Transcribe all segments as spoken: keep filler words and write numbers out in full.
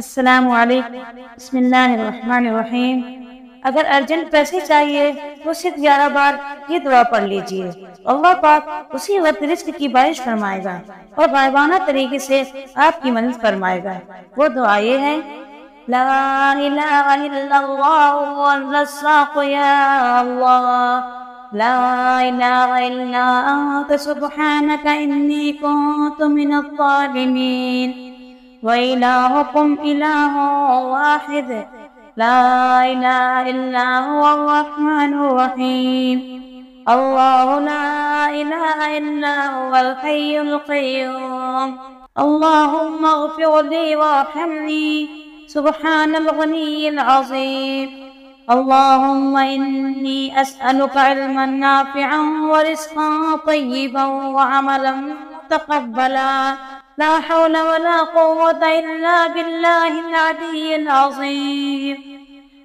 السلام वालेकुम। बिस्मिल्लाहिर्रहमानिर्रहीम। अगर अर्जेंट पैसे चाहिए तो सिर्फ ग्यारह बार ये दुआ पढ़ लीजिए, अल्लाह पाक उसी वक्त रिस्क की बारिश फरमाएगा और गायबाना तरीके से आपकी मदद फरमाएगा। वो दुआ ये है, ला इलाहा इल्लल्लाह वल रज़्ज़ाक़ या अल्लाह, ला इलाहा इल्ला अंत सुब्हानका इन्नी कुन्तु मिनज़ ज़ालिमीन। وإلهكم إله واحد لا إله إلا هو الرحمن الرحيم الله لا إله إلا هو الحي القيوم اللهم اغفر لي وارحمني سبحان الغني العظيم اللهم إني أسألك علما نافعا ورزقا طيبا وعملا متقبلا لا حول ولا قوة إلا بالله العلي العظيم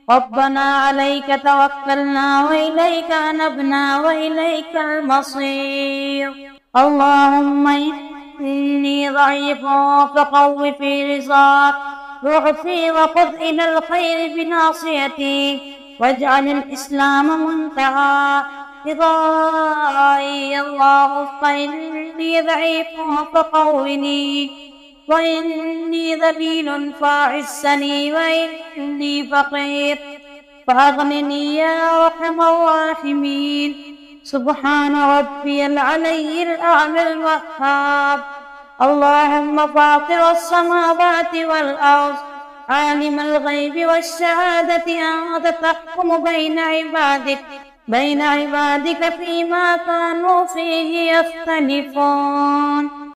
ربنا عليك توكلنا وإليك أنبنا وإليك المصير اللهم إني ضعيف فقو في رضاك واعفي وخذ إلى الخير بناصيتي واجعل الإسلام منتهى رضائي الله فإني ضعيف فقوِّني وإني ذليل فاعزني وإني فقير فأغنني يا أرحم الراحمين سبحان ربي العلي الأعلى الوهاب اللهم فاطر السماوات والأرض عالم الغيب والشهادة أنت تحكم بين عبادك بين عبادك فيما كانوا فيه يختلفون.